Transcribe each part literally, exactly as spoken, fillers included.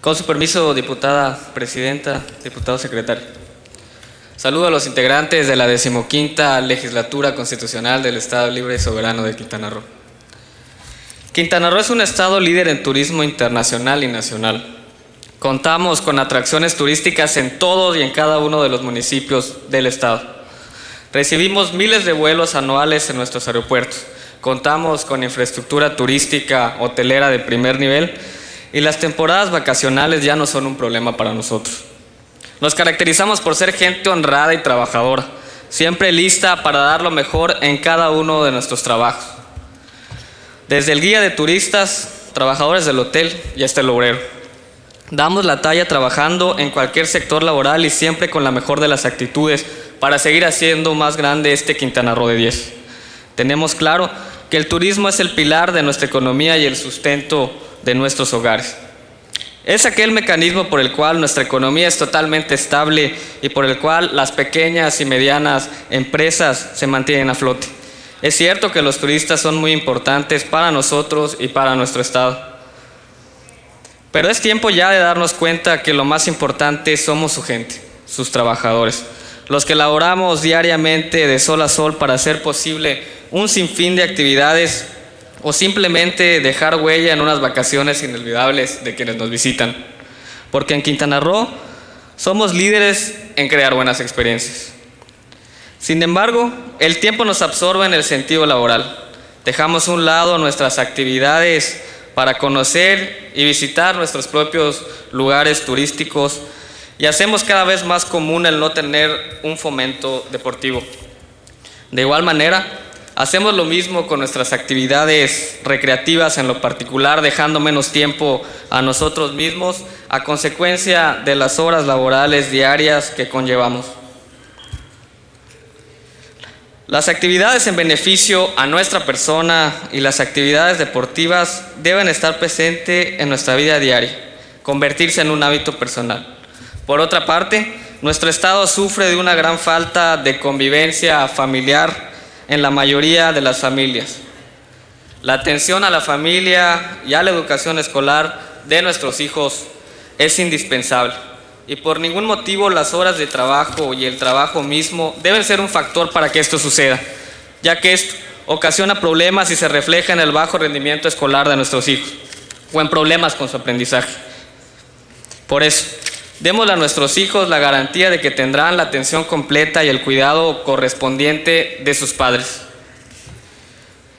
Con su permiso, diputada presidenta, diputado secretario. Saludo a los integrantes de la decimoquinta Legislatura Constitucional del Estado Libre y Soberano de Quintana Roo. Quintana Roo es un estado líder en turismo internacional y nacional. Contamos con atracciones turísticas en todos y en cada uno de los municipios del estado. Recibimos miles de vuelos anuales en nuestros aeropuertos. Contamos con infraestructura turística hotelera de primer nivel. Y las temporadas vacacionales ya no son un problema para nosotros. Nos caracterizamos por ser gente honrada y trabajadora, siempre lista para dar lo mejor en cada uno de nuestros trabajos. Desde el guía de turistas, trabajadores del hotel y hasta el obrero. Damos la talla trabajando en cualquier sector laboral y siempre con la mejor de las actitudes para seguir haciendo más grande este Quintana Roo de diez. Tenemos claro que el turismo es el pilar de nuestra economía y el sustento de nuestros hogares. Es aquel mecanismo por el cual nuestra economía es totalmente estable y por el cual las pequeñas y medianas empresas se mantienen a flote. Es cierto que los turistas son muy importantes para nosotros y para nuestro estado. Pero es tiempo ya de darnos cuenta que lo más importante somos su gente, sus trabajadores, los que laboramos diariamente de sol a sol para hacer posible un sinfín de actividades o simplemente dejar huella en unas vacaciones inolvidables de quienes nos visitan. Porque en Quintana Roo somos líderes en crear buenas experiencias. Sin embargo, el tiempo nos absorbe en el sentido laboral. Dejamos a un lado nuestras actividades para conocer y visitar nuestros propios lugares turísticos y hacemos cada vez más común el no tener un fomento deportivo. De igual manera, hacemos lo mismo con nuestras actividades recreativas en lo particular, dejando menos tiempo a nosotros mismos a consecuencia de las horas laborales diarias que conllevamos. Las actividades en beneficio a nuestra persona y las actividades deportivas deben estar presentes en nuestra vida diaria, convertirse en un hábito personal. Por otra parte, nuestro estado sufre de una gran falta de convivencia familiar en la mayoría de las familias. La atención a la familia y a la educación escolar de nuestros hijos es indispensable y por ningún motivo las horas de trabajo y el trabajo mismo deben ser un factor para que esto suceda, ya que esto ocasiona problemas y se refleja en el bajo rendimiento escolar de nuestros hijos o en problemas con su aprendizaje. Por eso, démosle a nuestros hijos la garantía de que tendrán la atención completa y el cuidado correspondiente de sus padres.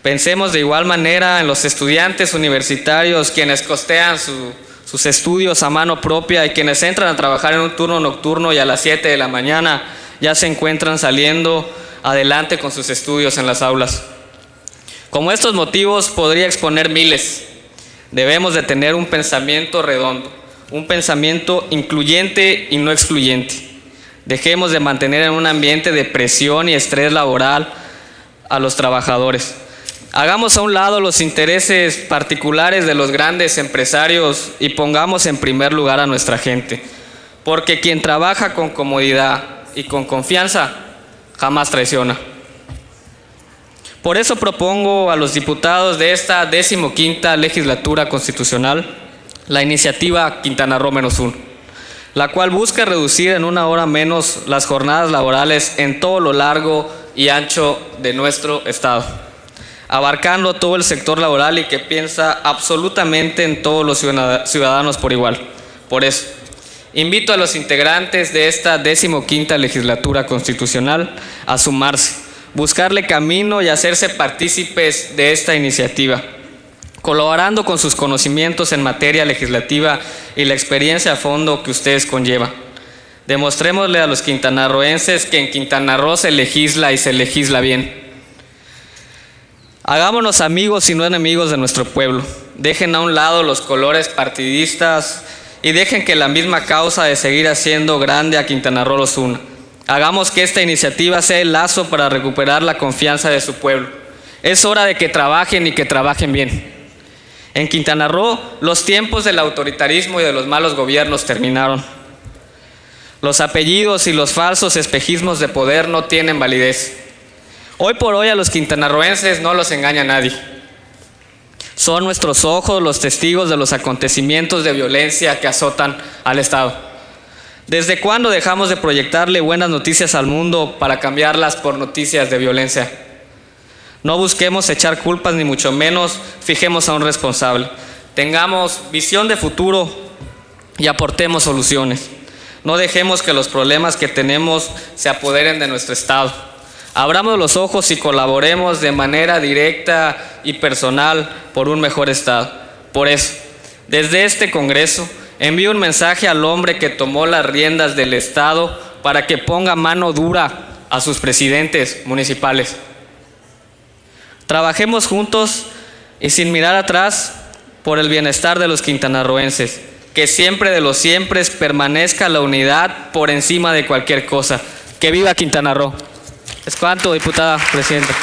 Pensemos de igual manera en los estudiantes universitarios, quienes costean su, sus estudios a mano propia y quienes entran a trabajar en un turno nocturno y a las siete de la mañana ya se encuentran saliendo adelante con sus estudios en las aulas. Como estos motivos podría exponer miles, debemos de tener un pensamiento redondo. Un pensamiento incluyente y no excluyente. Dejemos de mantener en un ambiente de presión y estrés laboral a los trabajadores. Hagamos a un lado los intereses particulares de los grandes empresarios y pongamos en primer lugar a nuestra gente. Porque quien trabaja con comodidad y con confianza jamás traiciona. Por eso propongo a los diputados de esta decimoquinta Legislatura Constitucional la iniciativa Quintana Roo menos uno, la cual busca reducir en una hora menos las jornadas laborales en todo lo largo y ancho de nuestro estado, abarcando todo el sector laboral y que piensa absolutamente en todos los ciudadanos por igual. Por eso, invito a los integrantes de esta decimoquinta Legislatura Constitucional a sumarse, buscarle camino y hacerse partícipes de esta iniciativa, colaborando con sus conocimientos en materia legislativa y la experiencia a fondo que ustedes conllevan. Demostrémosle a los quintanarroenses que en Quintana Roo se legisla y se legisla bien. Hagámonos amigos y no enemigos de nuestro pueblo. Dejen a un lado los colores partidistas y dejen que la misma causa de seguir haciendo grande a Quintana Roo los una. Hagamos que esta iniciativa sea el lazo para recuperar la confianza de su pueblo. Es hora de que trabajen y que trabajen bien. En Quintana Roo, los tiempos del autoritarismo y de los malos gobiernos terminaron. Los apellidos y los falsos espejismos de poder no tienen validez. Hoy por hoy a los quintanarroenses no los engaña nadie. Son nuestros ojos los testigos de los acontecimientos de violencia que azotan al Estado. ¿Desde cuándo dejamos de proyectarle buenas noticias al mundo para cambiarlas por noticias de violencia? No busquemos echar culpas ni mucho menos fijemos a un responsable. Tengamos visión de futuro y aportemos soluciones. No dejemos que los problemas que tenemos se apoderen de nuestro Estado. Abramos los ojos y colaboremos de manera directa y personal por un mejor Estado. Por eso, desde este Congreso, envío un mensaje al hombre que tomó las riendas del Estado para que ponga mano dura a sus presidentes municipales. Trabajemos juntos y sin mirar atrás por el bienestar de los quintanarroenses. Que siempre de los siempre permanezca la unidad por encima de cualquier cosa. Que viva Quintana Roo. Es cuanto, diputada presidenta.